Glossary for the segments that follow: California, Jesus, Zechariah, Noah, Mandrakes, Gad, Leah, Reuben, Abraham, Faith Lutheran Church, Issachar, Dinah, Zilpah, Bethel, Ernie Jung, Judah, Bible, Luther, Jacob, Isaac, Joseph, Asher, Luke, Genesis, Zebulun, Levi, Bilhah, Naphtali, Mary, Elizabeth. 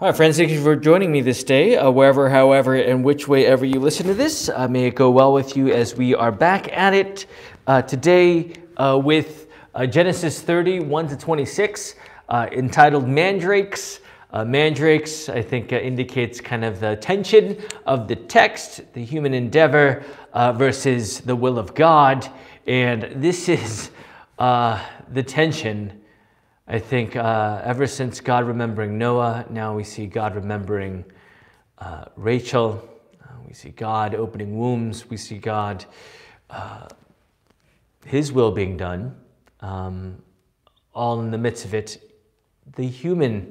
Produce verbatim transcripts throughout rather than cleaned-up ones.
Hi, friends. Thank you for joining me this day, uh, wherever, however, and which way ever you listen to this. Uh, may it go well with you as we are back at it uh, today uh, with uh, Genesis thirty, one to twenty-six, uh, entitled Mandrakes. Uh, Mandrakes, I think, uh, indicates kind of the tension of the text, the human endeavor uh, versus the will of God. And this is uh, the tension. I think uh, ever since God remembering Noah, now we see God remembering uh, Rachel. Uh, we see God opening wombs. We see God, uh, his will being done, um, all in the midst of it, the human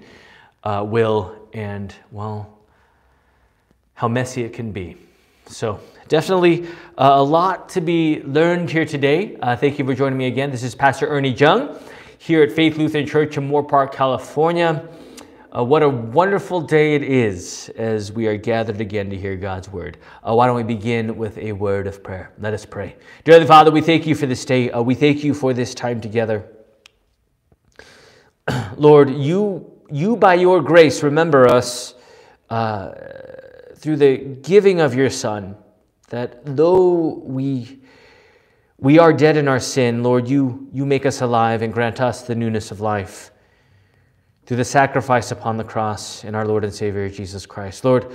uh, will and, well, how messy it can be. So definitely uh, a lot to be learned here today. Uh, thank you for joining me again. This is Pastor Ernie Jung, here at Faith Lutheran Church in Moorpark, California. Uh, what a wonderful day it is as we are gathered again to hear God's word. Uh, why don't we begin with a word of prayer? Let us pray. Dear Heavenly Father, we thank you for this day. Uh, we thank you for this time together. Lord, you, you by your grace remember us uh, through the giving of your Son, that though we We are dead in our sin, Lord, you, you make us alive and grant us the newness of life through the sacrifice upon the cross in our Lord and Savior, Jesus Christ. Lord,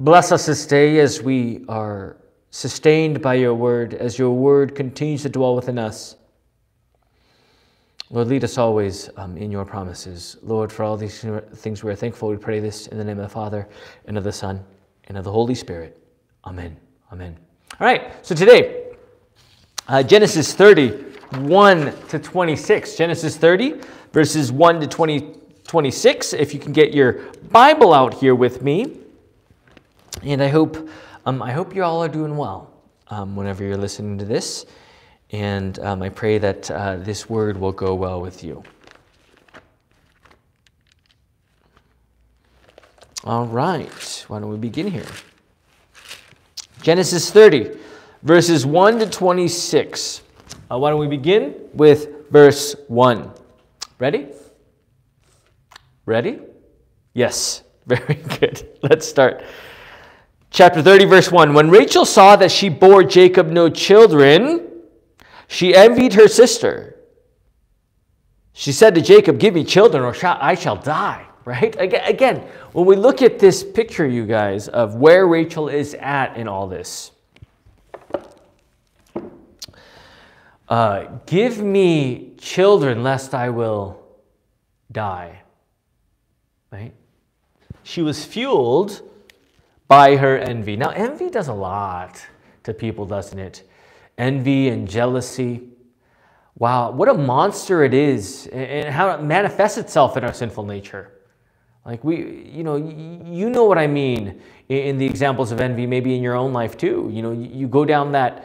bless us this day as we are sustained by your word, as your word continues to dwell within us. Lord, lead us always um, in your promises. Lord, for all these things we are thankful, we pray this in the name of the Father, and of the Son, and of the Holy Spirit. Amen. Amen. All right, so today, Uh, Genesis thirty, one to twenty-six. Genesis thirty, verses one to twenty, twenty-six. If you can get your Bible out here with me, and I hope, um, I hope you all are doing well um, whenever you're listening to this, and um, I pray that uh, this word will go well with you. All right, why don't we begin here? Genesis thirty. Verses one to twenty-six. Uh, why don't we begin with verse one? Ready? Ready? Yes. Very good. Let's start. Chapter thirty, verse one. When Rachel saw that she bore Jacob no children, she envied her sister. She said to Jacob, "Give me children, or I shall die." Right? Again, when we look at this picture, you guys, of where Rachel is at in all this. Uh, give me children, lest I will die, right? She was fueled by her envy. Now, envy does a lot to people, doesn't it? Envy and jealousy. Wow, what a monster it is, and how it manifests itself in our sinful nature. Like, we, you know, you know what I mean in the examples of envy, maybe in your own life too. You know, you go down that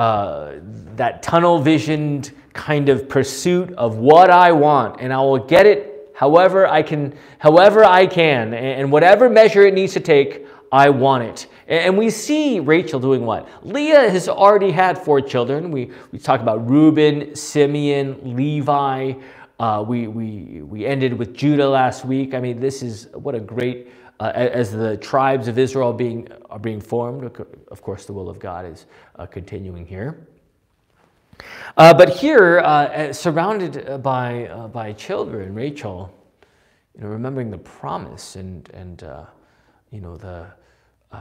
Uh, that tunnel-visioned kind of pursuit of what I want, and I will get it however I can, however I can, and whatever measure it needs to take, I want it. And we see Rachel doing what? Leah has already had four children. We we talk about Reuben, Simeon, Levi. Uh, we we we ended with Judah last week. I mean, this is what a great. Uh, as the tribes of Israel being, are being formed, of course, the will of God is uh, continuing here. Uh, but here, uh, surrounded by uh, by children, Rachel, you know, remembering the promise and and uh, you know the uh,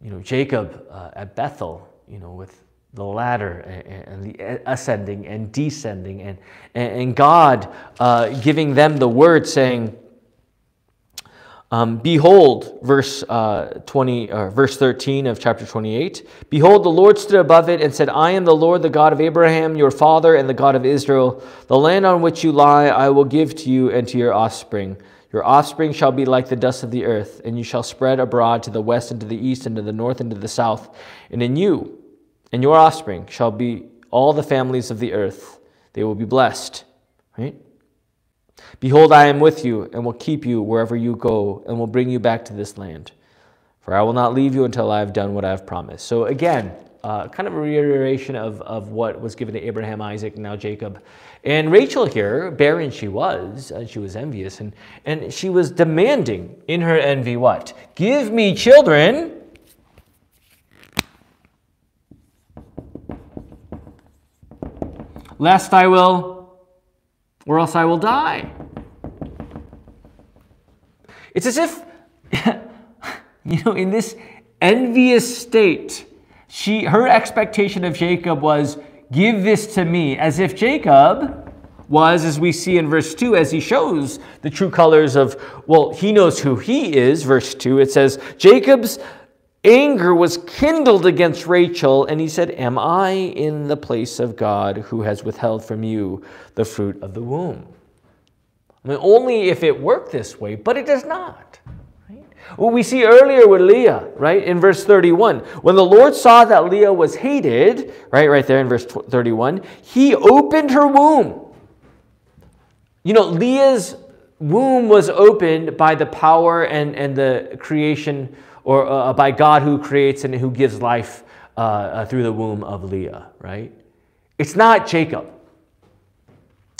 you know Jacob uh, at Bethel, you know, with the ladder and, and the ascending and descending, and and God uh, giving them the word, saying. Um, behold, verse uh, twenty, or verse thirteen of chapter twenty-eight. Behold, the Lord stood above it and said, "I am the Lord, the God of Abraham, your father, and the God of Israel. The land on which you lie, I will give to you and to your offspring. Your offspring shall be like the dust of the earth, and you shall spread abroad to the west and to the east and to the north and to the south. And in you and your offspring shall be all the families of the earth; they will be blessed." Right. Behold, I am with you and will keep you wherever you go and will bring you back to this land. For I will not leave you until I have done what I have promised. So again, uh, kind of a reiteration of, of what was given to Abraham, Isaac, and now Jacob. And Rachel here, barren she was, and she was envious, and, and she was demanding in her envy what? Give me children. Lest I will, or else I will die. It's as if, you know, in this envious state, she, her expectation of Jacob was, give this to me, as if Jacob was, as we see in verse two, as he shows the true colors of, well, he knows who he is, verse two, it says, Jacob's anger was kindled against Rachel, and he said, am I in the place of God who has withheld from you the fruit of the womb? I mean, only if it worked this way, but it does not. Right? Well, we see earlier with Leah, right, in verse thirty-one, when the Lord saw that Leah was hated, right, right there in verse thirty-one, he opened her womb. You know, Leah's womb was opened by the power and, and the creation or uh, by God who creates and who gives life uh, uh, through the womb of Leah, right? It's not Jacob.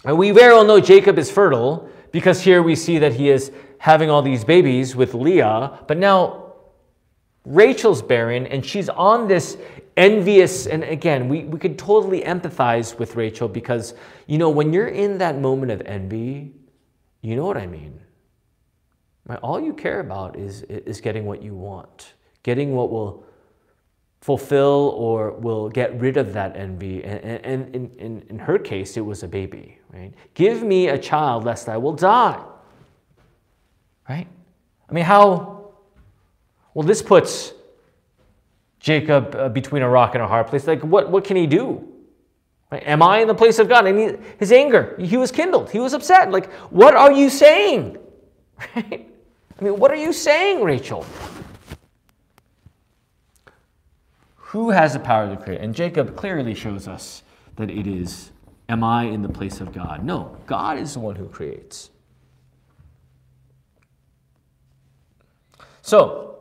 And we very well know Jacob is fertile because here we see that he is having all these babies with Leah, but now Rachel's barren and she's on this envious, and again, we, we could totally empathize with Rachel because, you know, when you're in that moment of envy, you know what I mean. All you care about is, is getting what you want, getting what will fulfill or will get rid of that envy. And in, in her case, it was a baby, right? Give me a child lest I will die, right? I mean, how, well, this puts Jacob uh, between a rock and a hard place. Like, what, what can he do? Right? Am I in the place of God? And he, his anger, he was kindled. He was upset. Like, what are you saying? Right? I mean, what are you saying, Rachel? Who has the power to create? And Jacob clearly shows us that it is, am I in the place of God? No, God is the one who creates. So,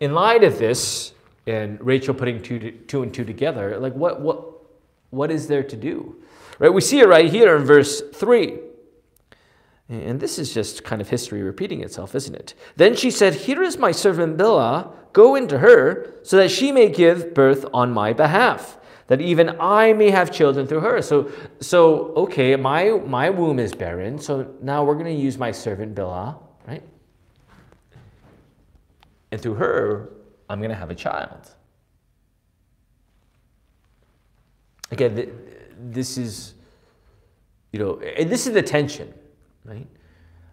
in light of this, and Rachel putting two, to, two and two together, like what, what, what is there to do? Right? We see it right here in verse three. And this is just kind of history repeating itself, isn't it? Then she said, here is my servant Bilhah, go into her, so that she may give birth on my behalf, that even I may have children through her. So, so okay, my, my womb is barren, so now we're going to use my servant Bilhah, right? And through her, I'm going to have a child. Again, th this is, you know, and this is the tension. Right?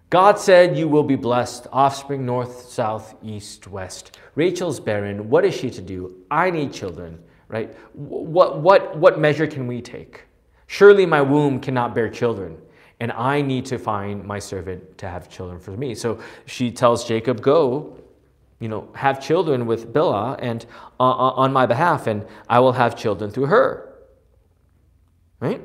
God said, you will be blessed, offspring north, south, east, west. Rachel's barren. What is she to do? I need children, right? What, what, what measure can we take? Surely my womb cannot bear children, and I need to find my servant to have children for me. So she tells Jacob, go, you know, have children with Bilhah and uh, on my behalf, and I will have children through her, right?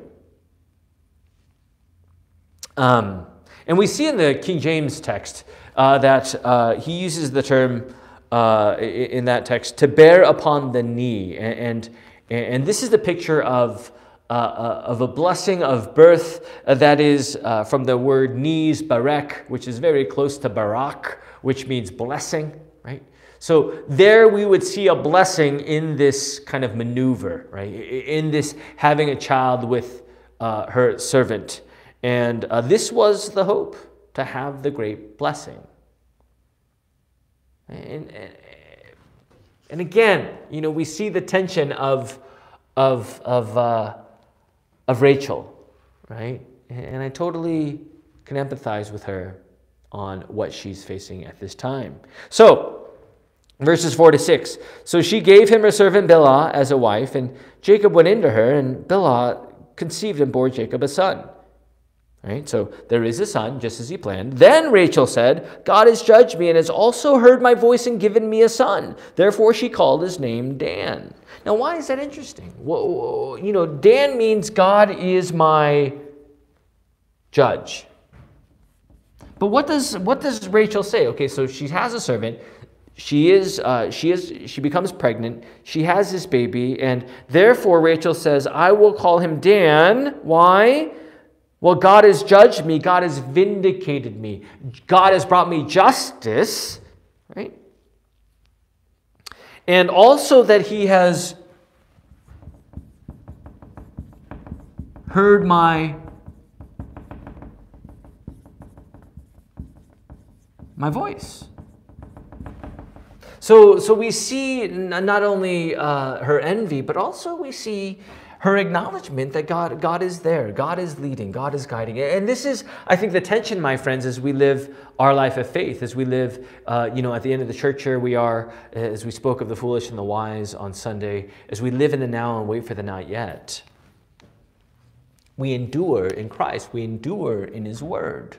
Um... And we see in the King James text uh, that uh, he uses the term uh, in that text to bear upon the knee, and and, and this is the picture of uh, of a blessing of birth that is uh, from the word knees, barek, which is very close to barak, which means blessing, right? So there we would see a blessing in this kind of maneuver, right? In this having a child with uh, her servant. And uh, this was the hope, to have the great blessing. And, and again, you know, we see the tension of, of, of, uh, of Rachel, right? And I totally can empathize with her on what she's facing at this time. So, verses four to six. So she gave him her servant Bilhah as a wife, and Jacob went into her, and Bilhah conceived and bore Jacob a son. Right? So there is a son, just as he planned. Then Rachel said, God has judged me and has also heard my voice and given me a son. Therefore she called his name Dan. Now why is that interesting? Well, you know, Dan means God is my judge. But what does, what does Rachel say? Okay, so she has a servant. She is, uh, she is, she becomes pregnant. She has this baby, and therefore Rachel says, I will call him Dan. Why? Well, God has judged me. God has vindicated me. God has brought me justice, right? And also that he has heard my, my voice. So, so we see not only uh, her envy, but also we see her acknowledgement that God, God is there, God is leading, God is guiding. And this is, I think, the tension, my friends, as we live our life of faith, as we live, uh, you know, at the end of the church here we are, as we spoke of the foolish and the wise on Sunday, as we live in the now and wait for the not yet. We endure in Christ, we endure in his word.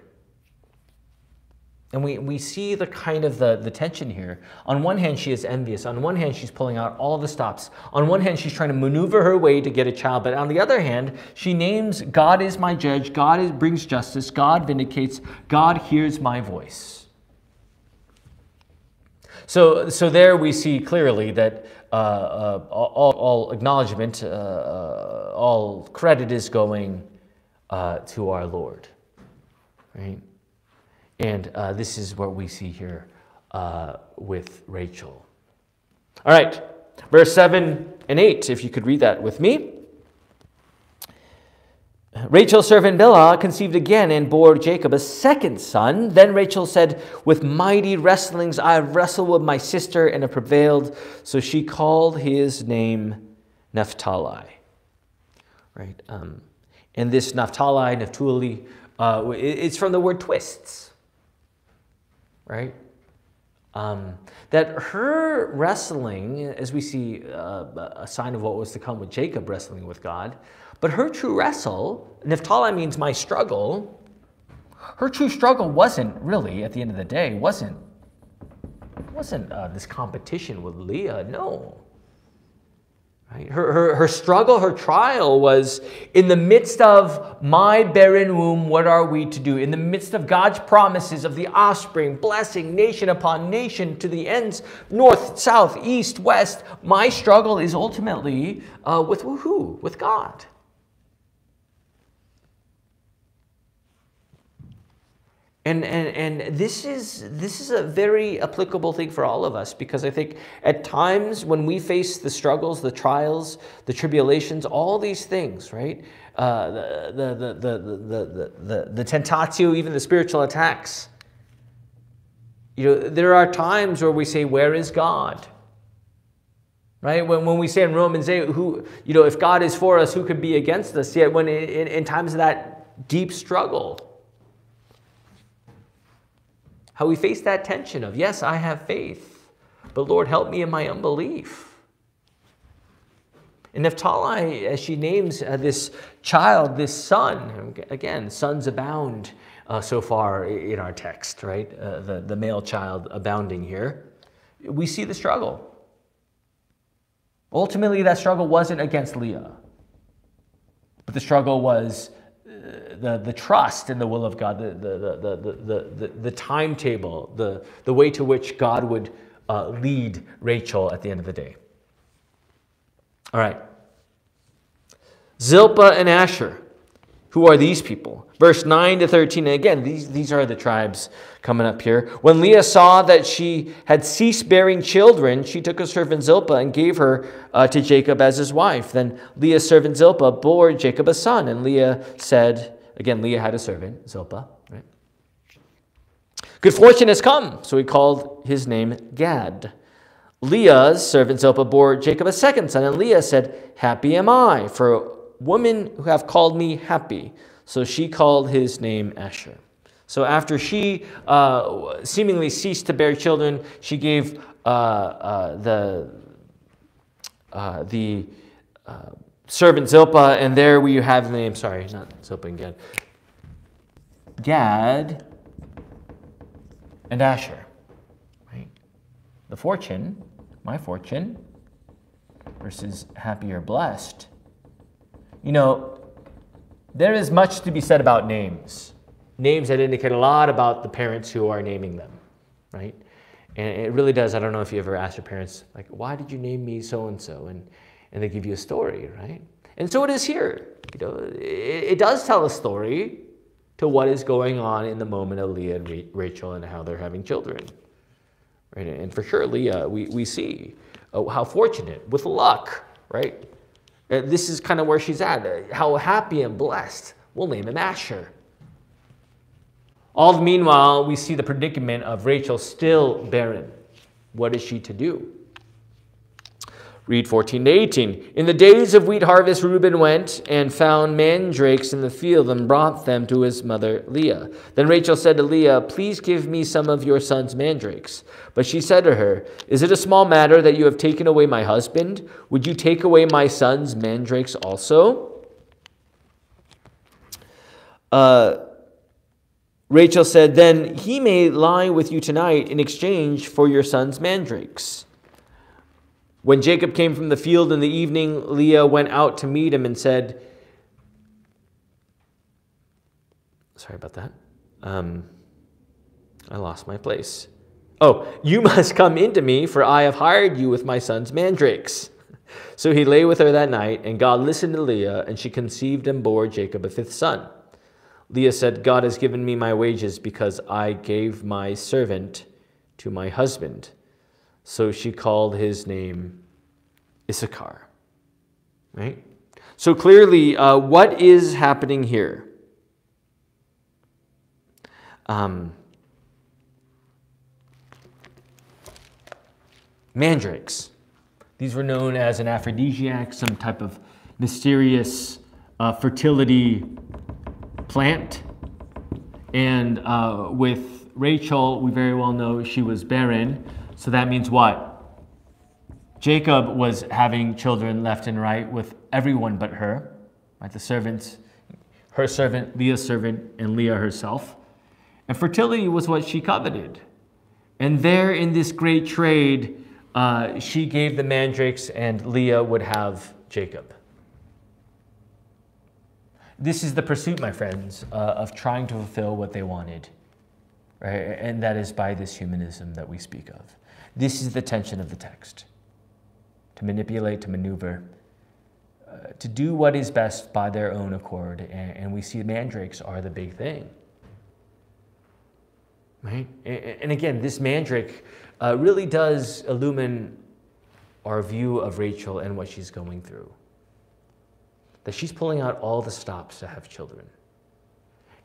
And we, we see the kind of the, the tension here. On one hand, she is envious. On one hand, she's pulling out all the stops. On one hand, she's trying to maneuver her way to get a child. But on the other hand, she names God is my judge. God is, brings justice. God vindicates. God hears my voice. So, so there we see clearly that uh, uh, all, all acknowledgement, uh, uh, all credit is going uh, to our Lord, right? And uh, this is what we see here uh, with Rachel. All right, verse seven and eight, if you could read that with me. Rachel's servant Bilhah conceived again and bore Jacob a second son. Then Rachel said, with mighty wrestlings I have wrestled with my sister and have prevailed. So she called his name Naphtali. Right? Um, and this Naphtali, Naphtali, uh, it's from the word twists. Right? Um, that her wrestling, as we see uh, a sign of what was to come with Jacob wrestling with God, but her true wrestle, Naphtali means my struggle, her true struggle wasn't really, at the end of the day, wasn't, wasn't uh, this competition with Leah, no. Right? Her, her, her struggle, her trial was in the midst of my barren womb, what are we to do? In the midst of God's promises of the offspring, blessing nation upon nation to the ends, north, south, east, west, my struggle is ultimately uh, with who? With God. And, and, and this is, this is a very applicable thing for all of us, because I think at times when we face the struggles, the trials, the tribulations, all these things, right? Uh, the, the, the, the, the, the, the tentatio, even the spiritual attacks. You know, there are times where we say, where is God? Right? When, when we say in Romans eight, who, you know, if God is for us, who could be against us? Yet when in, in times of that deep struggle, how we face that tension of, yes, I have faith, but Lord, help me in my unbelief. And Naphtali, as she names uh, this child, this son, again, sons abound uh, so far in our text, right? Uh, the, the male child abounding here. We see the struggle. Ultimately, that struggle wasn't against Leah, but the struggle was The, the trust in the will of God, the, the, the, the, the, the, the timetable, the, the way to which God would uh, lead Rachel at the end of the day. All right. Zilpah and Asher. Who are these people? Verse nine to thirteen. And again, these, these are the tribes coming up here. When Leah saw that she had ceased bearing children, she took her servant Zilpah and gave her uh, to Jacob as his wife. Then Leah's servant Zilpah bore Jacob a son. And Leah said, again, Leah had a servant, Zilpah. Right? Good fortune has come. So he called his name Gad. Leah's servant Zilpah bore Jacob a second son. And Leah said, happy am I, for women who have called me happy. So she called his name Asher. So after she uh, seemingly ceased to bear children, she gave uh, uh, the, uh, the uh, servant Zilpah, and there we have the name, sorry, not Zilpah and Gad, Gad and Asher. Right? The fortune, my fortune, versus happy or blessed. You know, there is much to be said about names. Names that indicate a lot about the parents who are naming them, right? And it really does. I don't know if you ever asked your parents, like, why did you name me so-and-so? And and they give you a story, right? And so it is here. You know, it, it does tell a story to what is going on in the moment of Leah and Rachel and how they're having children. Right? And for sure, Leah, we, we see oh, how fortunate, with luck, right? This is kind of where she's at, how happy and blessed. We'll name him Asher. All the meanwhile, we see the predicament of Rachel still barren. What is she to do? Read fourteen to eighteen. In the days of wheat harvest, Reuben went and found mandrakes in the field and brought them to his mother Leah. Then Rachel said to Leah, please give me some of your son's mandrakes. But she said to her, is it a small matter that you have taken away my husband? Would you take away my son's mandrakes also? Uh... Rachel said, then he may lie with you tonight in exchange for your son's mandrakes. When Jacob came from the field in the evening, Leah went out to meet him and said, sorry about that. Um, I lost my place. Oh, you must come into me, for I have hired you with my son's mandrakes. So he lay with her that night, and God listened to Leah, and she conceived and bore Jacob a fifth son. Leah said, God has given me my wages because I gave my servant to my husband. So she called his name Issachar. Right? So clearly, uh, what is happening here? Um, mandrakes. These were known as an aphrodisiac, some type of mysterious uh, fertility plant, and uh, with Rachel, we very well know she was barren, so that means what? Jacob was having children left and right with everyone but her, right? The servants, her servant, Leah's servant, and Leah herself. And fertility was what she coveted. And there in this great trade, uh, she gave the mandrakes, and Leah would have Jacob. This is the pursuit, my friends, uh, of trying to fulfill what they wanted, right? And that is by this humanism that we speak of. This is the tension of the text, to manipulate, to maneuver, uh, to do what is best by their own accord. And, and we see mandrakes are the big thing, right? And, and again, this mandrake uh, really does illumine our view of Rachel and what she's going through. That she's pulling out all the stops to have children.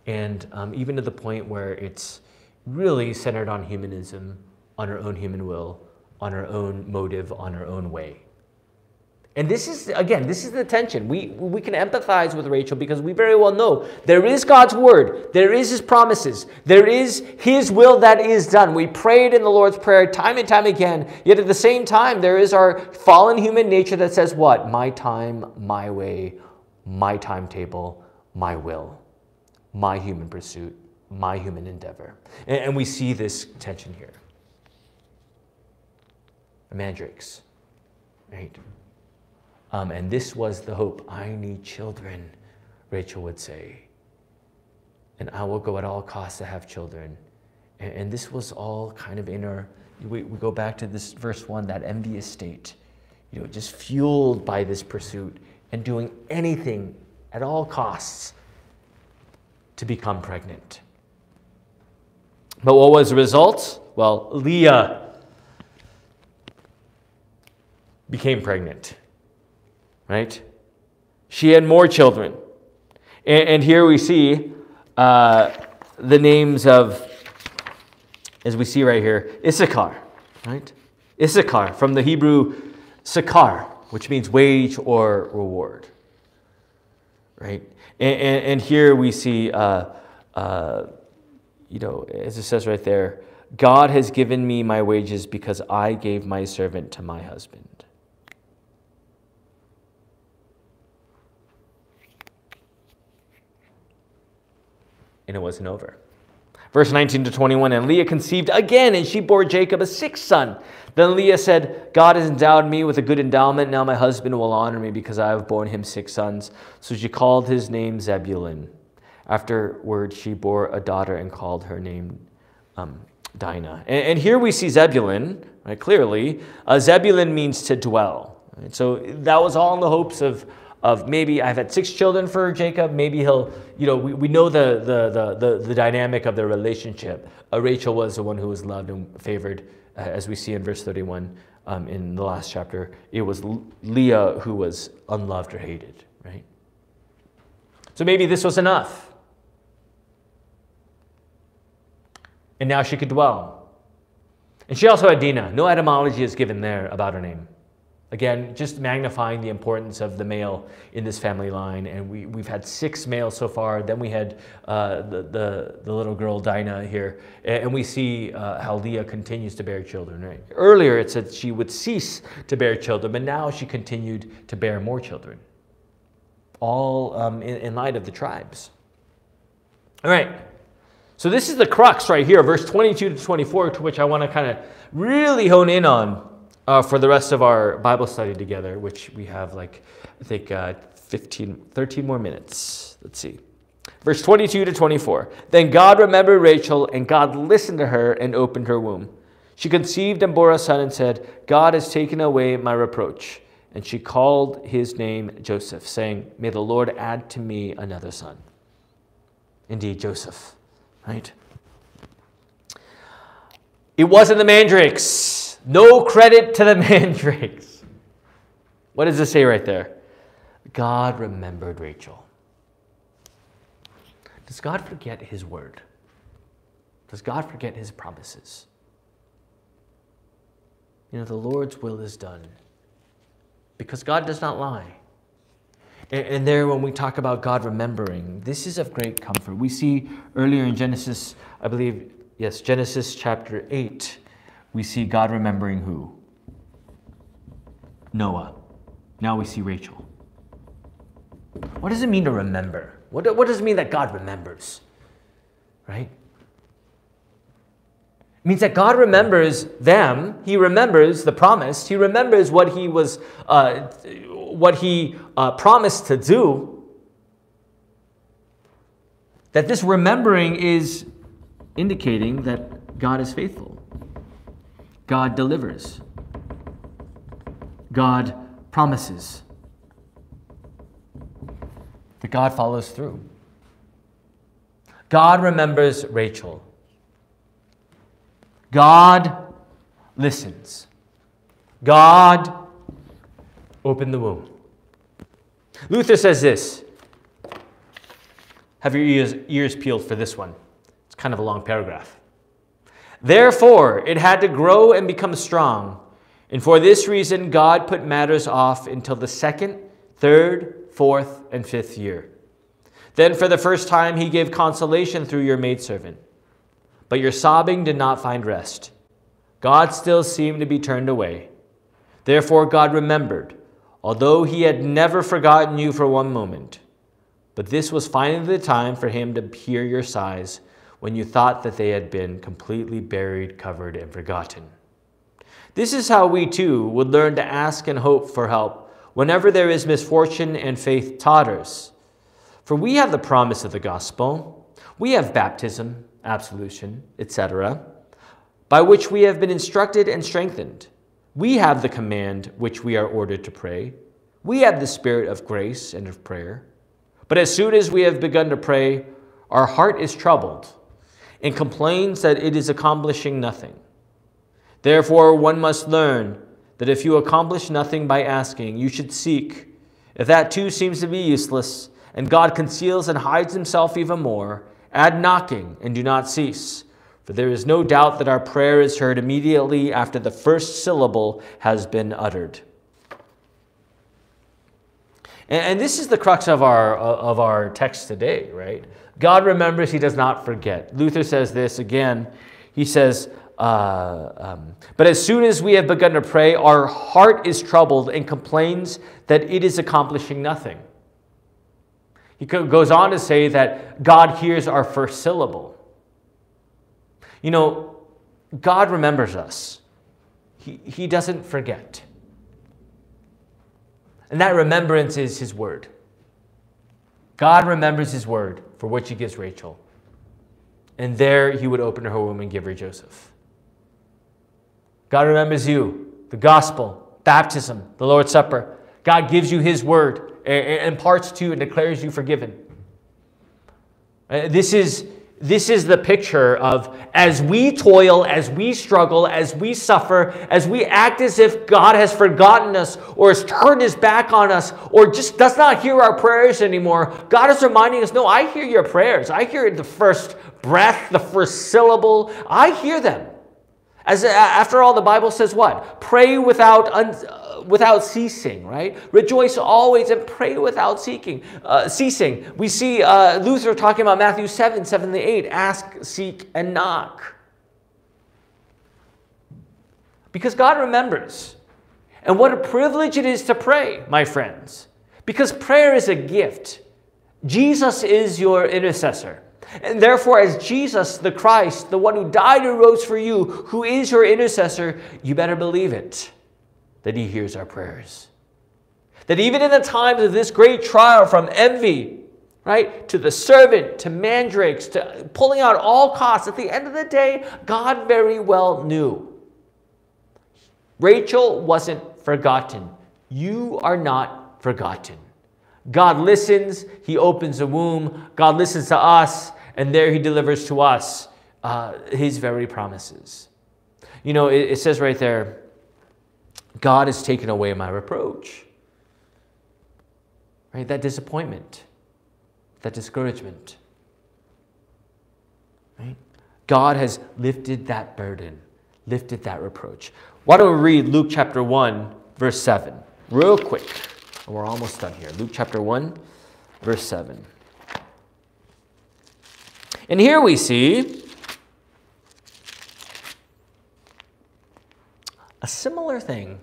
And um, even to the point where it's really centered on humanism, on her own human will, on her own motive, on her own way. And this is, again, this is the tension. We, we can empathize with Rachel because we very well know there is God's word, there is his promises, there is his will that is done. We prayed in the Lord's Prayer time and time again, yet at the same time, there is our fallen human nature that says what? My time, my way, my timetable, my will, my human pursuit, my human endeavor. And, and we see this tension here. The mandrakes, right? Um, and this was the hope. I need children, Rachel would say. And I will go at all costs to have children. And, and this was all kind of in our, we, we go back to this verse one, that envious state, you know, just fueled by this pursuit. And doing anything at all costs to become pregnant. But what was the result? Well, Leah became pregnant, right? She had more children. And, and here we see uh, the names of, as we see right here, Issachar, right? Issachar, from the Hebrew Sakar, which means wage or reward, right? And, and, and here we see, uh, uh, you know, as it says right there, God has given me my wages because I gave my servant to my husband. And it wasn't over. Verse nineteen to twenty-one, and Leah conceived again, and she bore Jacob a sixth son. Then Leah said, God has endowed me with a good endowment. Now my husband will honor me because I have borne him six sons. So she called his name Zebulun. Afterward, she bore a daughter and called her name um, Dinah. And, and here we see Zebulun, right, clearly. Uh, Zebulun means to dwell. Right? So that was all in the hopes of, of maybe I've had six children for Jacob. Maybe he'll, you know, we, we know the, the, the, the, the dynamic of their relationship. Uh, Rachel was the one who was loved and favored, uh, as we see in verse thirty-one um, in the last chapter. It was Leah who was unloved or hated, right? So maybe this was enough. And now she could dwell. And she also had Dinah. No etymology is given there about her name. Again, just magnifying the importance of the male in this family line. And we, we've had six males so far. Then we had uh, the, the, the little girl Dinah here. And we see uh, how Leah continues to bear children. Right? Earlier it said she would cease to bear children, but now she continued to bear more children. All um, in, in light of the tribes. All right. So this is the crux right here, verse twenty-two to twenty-four, to which I want to kind of really hone in on uh, for the rest of our Bible study together, which we have like, I think, uh, fifteen, thirteen more minutes. Let's see. Verse twenty-two to twenty-four. Then God remembered Rachel, and God listened to her and opened her womb. She conceived and bore a son and said, God has taken away my reproach. And she called his name Joseph, saying, may the Lord add to me another son. Indeed, Joseph. Right? It wasn't the Mandrakes. No credit to the Mandrakes. What does it say right there? God remembered Rachel. Does God forget his word? Does God forget his promises? You know, the Lord's will is done. Because God does not lie. And there, when we talk about God remembering, this is of great comfort. We see earlier in Genesis, I believe, yes, Genesis chapter eight, we see God remembering who? Noah. Now we see Rachel. What does it mean to remember? What, what does it mean that God remembers? Right? It means that God remembers them. He remembers the promise. He remembers what he was... Uh, what he uh, promised to do, that this remembering is indicating that God is faithful. God delivers. God promises. That God follows through. God remembers Rachel. God listens. God open the womb. Luther says this. Have your ears, ears peeled for this one. It's kind of a long paragraph. Therefore, it had to grow and become strong. And for this reason, God put matters off until the second, third, fourth, and fifth year. Then for the first time, he gave consolation through your maidservant. But your sobbing did not find rest. God still seemed to be turned away. Therefore, God remembered, although he had never forgotten you for one moment. But this was finally the time for him to hear your sighs when you thought that they had been completely buried, covered, and forgotten. This is how we too would learn to ask and hope for help whenever there is misfortune and faith totters. For we have the promise of the gospel, we have baptism, absolution, et cetera, by which we have been instructed and strengthened. We have the command which we are ordered to pray. We have the spirit of grace and of prayer. But as soon as we have begun to pray, our heart is troubled and complains that it is accomplishing nothing. Therefore, one must learn that if you accomplish nothing by asking, you should seek. If that too seems to be useless, and God conceals and hides himself even more, add knocking and do not cease. For there is no doubt that our prayer is heard immediately after the first syllable has been uttered. And, and this is the crux of our, of our text today, right? God remembers, he does not forget. Luther says this again. He says, uh, um, but as soon as we have begun to pray, our heart is troubled and complains that it is accomplishing nothing. He goes on to say that God hears our first syllable. You know, God remembers us. He, he doesn't forget. And that remembrance is his word. God remembers his word, for which he gives Rachel. And there he would open her womb and give her Joseph. God remembers you, the gospel, baptism, the Lord's Supper. God gives you his word and imparts to you and declares you forgiven. This is, this is the picture of as we toil, as we struggle, as we suffer, as we act as if God has forgotten us or has turned his back on us or just does not hear our prayers anymore, God is reminding us, no, I hear your prayers. I hear the first breath, the first syllable. I hear them. As, after all, the Bible says what? Pray without, un, uh, without ceasing, right? Rejoice always and pray without seeking, uh, ceasing. We see uh, Luther talking about Matthew seven, seven to eight, ask, seek, and knock. Because God remembers. And what a privilege it is to pray, my friends. Because prayer is a gift. Jesus is your intercessor. And therefore, as Jesus, the Christ, the one who died and rose for you, who is your intercessor, you better believe it, that he hears our prayers. That even in the times of this great trial, from envy, right, to the servant, to mandrakes, to pulling out all costs, at the end of the day, God very well knew. Rachel wasn't forgotten. You are not forgotten. God listens, he opens the womb, God listens to us, and there he delivers to us uh, his very promises. You know, it, it says right there, God has taken away my reproach. Right? That disappointment, that discouragement. Right? God has lifted that burden, lifted that reproach. Why don't we read Luke chapter one, verse seven, real quick. We're almost done here. Luke chapter one, verse seven. And here we see a similar thing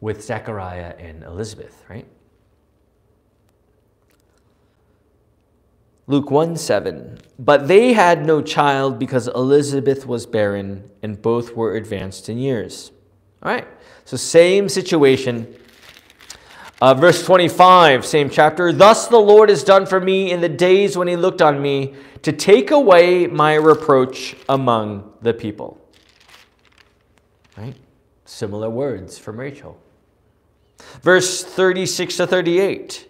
with Zechariah and Elizabeth, right? Luke one, seven. But they had no child because Elizabeth was barren, and both were advanced in years. All right. So same situation. Uh, verse twenty-five, same chapter. Thus the Lord has done for me in the days when he looked on me to take away my reproach among the people. Right? Similar words from Rachel. Verse thirty-six to thirty-eight.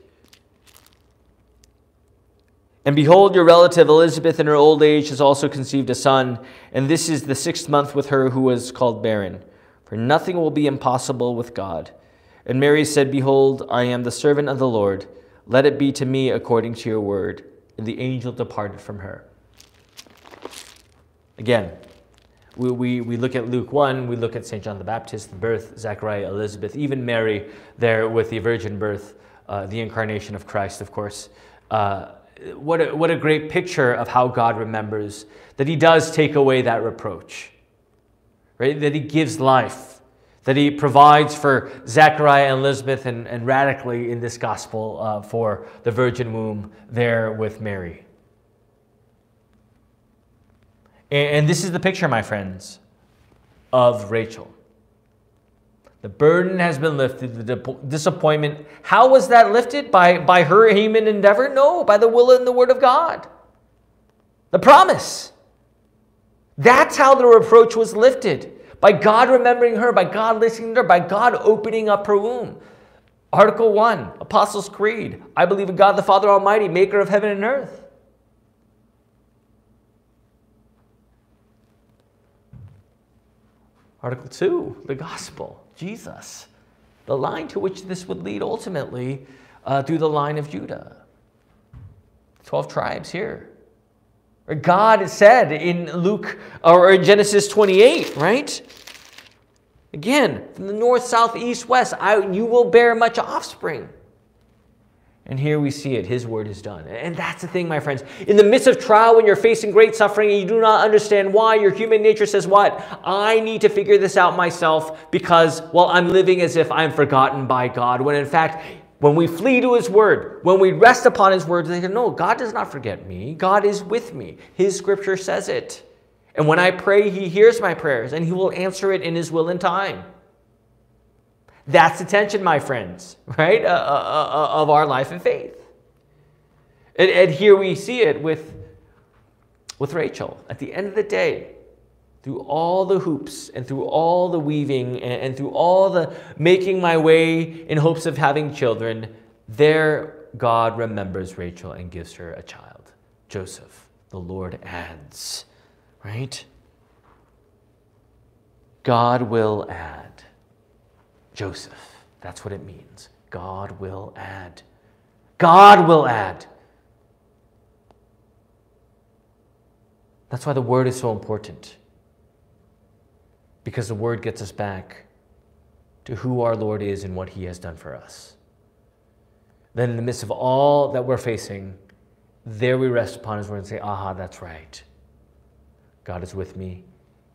And behold, your relative Elizabeth in her old age has also conceived a son, and this is the sixth month with her who was called barren. For nothing will be impossible with God. And Mary said, Behold, I am the servant of the Lord. Let it be to me according to your word. And the angel departed from her. Again, we, we, we look at Luke one, we look at Saint John the Baptist, the birth, Zechariah, Elizabeth, even Mary there with the virgin birth, uh, the incarnation of Christ, of course. Uh, what, a, what a great picture of how God remembers, that he does take away that reproach, right? That he gives life. That he provides for Zechariah and Elizabeth, and, and radically in this gospel uh, for the virgin womb there with Mary. And, and this is the picture, my friends, of Rachel. The burden has been lifted, the disappointment. How was that lifted? By, by her human endeavor? No, by the will and the word of God. The promise. That's how the reproach was lifted. By God remembering her, by God listening to her, by God opening up her womb. Article one, Apostles' Creed. I believe in God the Father Almighty, maker of heaven and earth. Article two, the gospel, Jesus. The line to which this would lead ultimately uh, through the line of Judah. Twelve tribes here. God said in Luke or in Genesis twenty-eight, right? Again, from the north, south, east, west, I, you will bear much offspring. And here we see it. His word is done. And that's the thing, my friends. In the midst of trial, when you're facing great suffering and you do not understand why, your human nature says what? I need to figure this out myself because, well, I'm living as if I'm forgotten by God. When in fact, when we flee to his word, when we rest upon his word, they say, no, God does not forget me. God is with me. His scripture says it. And when I pray, he hears my prayers, and he will answer it in his will and time. That's the tension, my friends, right, uh, uh, uh, of our life and faith. And, and here we see it with, with Rachel. At the end of the day, through all the hoops and through all the weaving and, and through all the making my way in hopes of having children, there God remembers Rachel and gives her a child, Joseph. The Lord adds, right? God will add Joseph. That's what it means. God will add. God will add. That's why the word is so important. Because the word gets us back to who our Lord is and what he has done for us. Then in the midst of all that we're facing, there we rest upon his word and say, aha, that's right. God is with me.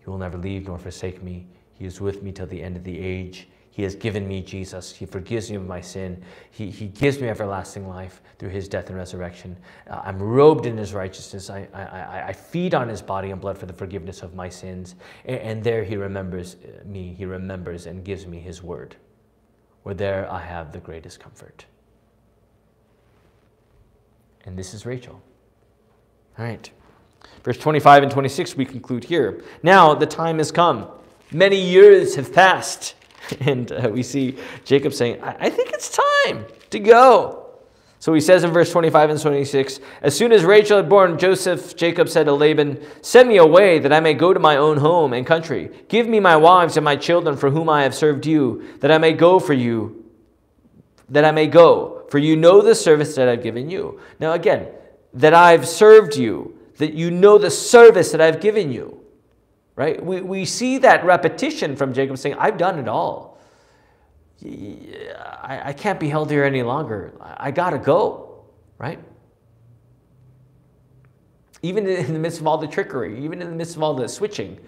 He will never leave nor forsake me. He is with me till the end of the age. He has given me Jesus. He forgives me of my sin. He, he gives me everlasting life through his death and resurrection. Uh, I'm robed in his righteousness. I, I, I feed on his body and blood for the forgiveness of my sins. And, and there he remembers me. He remembers and gives me his word. Where there I have the greatest comfort. And this is Rachel. All right. Verse twenty-five and twenty-six, we conclude here. Now the time has come. Many years have passed. And uh, we see Jacob saying, I-, I think it's time to go. So he says in verse twenty-five and twenty-six, as soon as Rachel had born Joseph, Jacob said to Laban, send me away that I may go to my own home and country. Give me my wives and my children for whom I have served you, that I may go for you, that I may go, for you know the service that I've given you. Now again, that I've served you, that you know the service that I've given you. Right? We, we see that repetition from Jacob saying, I've done it all. I, I can't be held here any longer. I, I got to go. Right? Even in the midst of all the trickery, even in the midst of all the switching,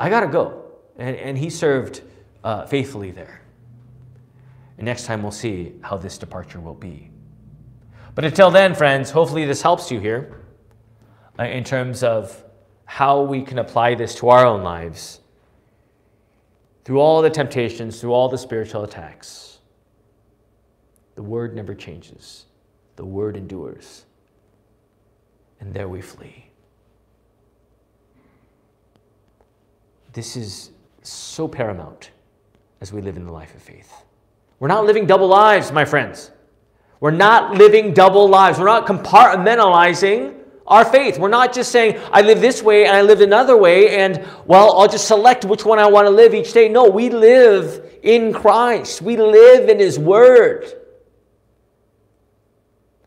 I got to go. And, and he served uh, faithfully there. And next time we'll see how this departure will be. But until then, friends, hopefully this helps you here uh, in terms of how we can apply this to our own lives through all the temptations, through all the spiritual attacks. The word never changes. The word endures. And there we flee. This is so paramount as we live in the life of faith. We're not living double lives, my friends. We're not living double lives. We're not compartmentalizing our faith. We're not just saying, I live this way and I live another way, and, well, I'll just select which one I want to live each day. No, we live in Christ. We live in his word.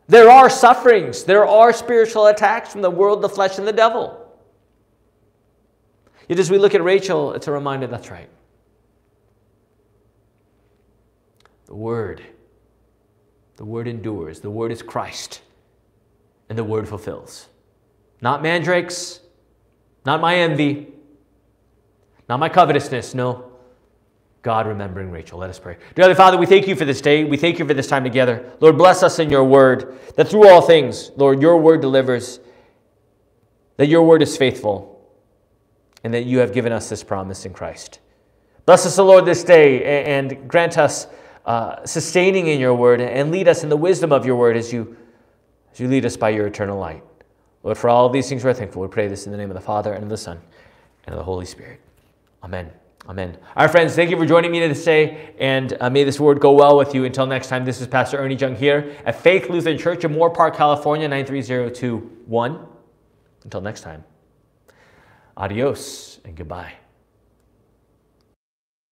There are sufferings. There are spiritual attacks from the world, the flesh, and the devil. Yet as we look at Rachel, it's a reminder, that's right. The word. The word endures. The word is Christ. And the word fulfills. Not mandrakes, not my envy, not my covetousness, no. God remembering Rachel. Let us pray. Dear Heavenly Father, we thank you for this day. We thank you for this time together. Lord, bless us in your word, that through all things, Lord, your word delivers, that your word is faithful, and that you have given us this promise in Christ. Bless us, O Lord, this day, and grant us uh, sustaining in your word, and lead us in the wisdom of your word as you As you lead us by your eternal light. Lord, for all these things we're thankful. We pray this in the name of the Father, and of the Son, and of the Holy Spirit. Amen. Amen. Our friends, thank you for joining me today, and uh, may this word go well with you. Until next time, this is Pastor Ernie Jung here at Faith Lutheran Church in Moorpark, California, nine three zero two one. Until next time, adios and goodbye.